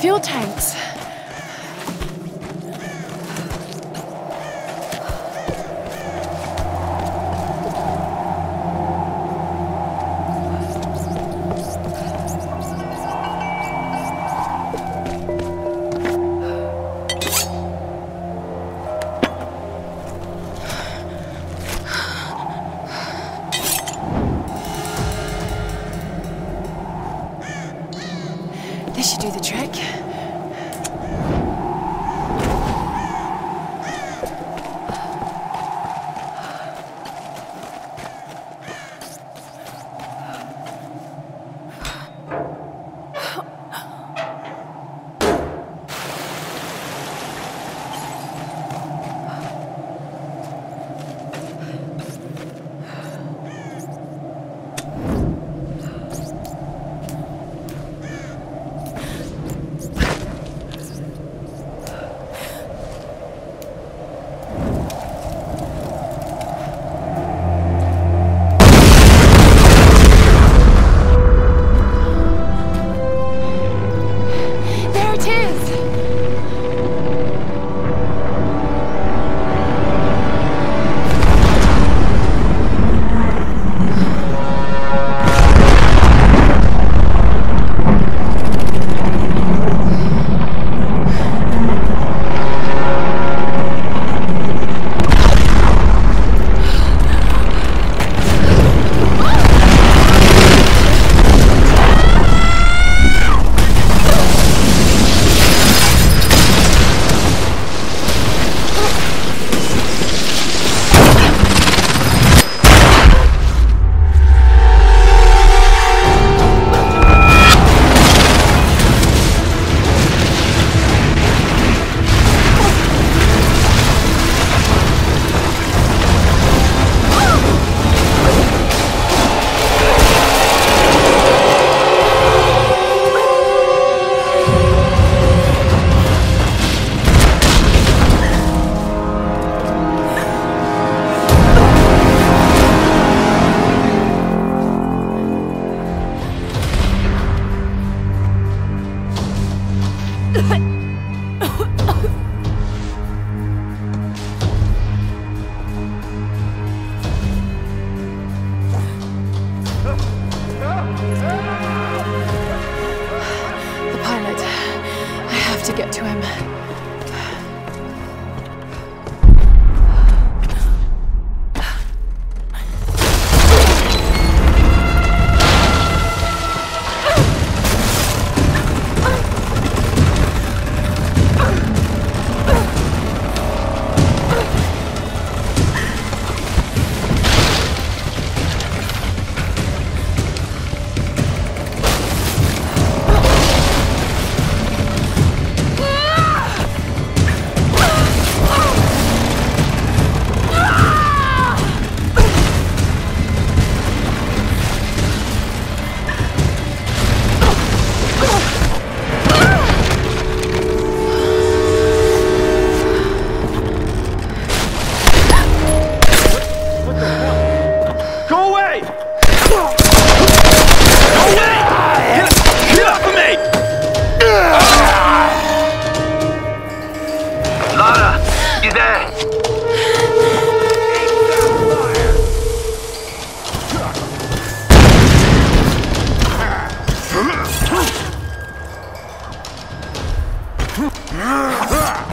Fuel tanks. This should do the trick. Get to him. Ah!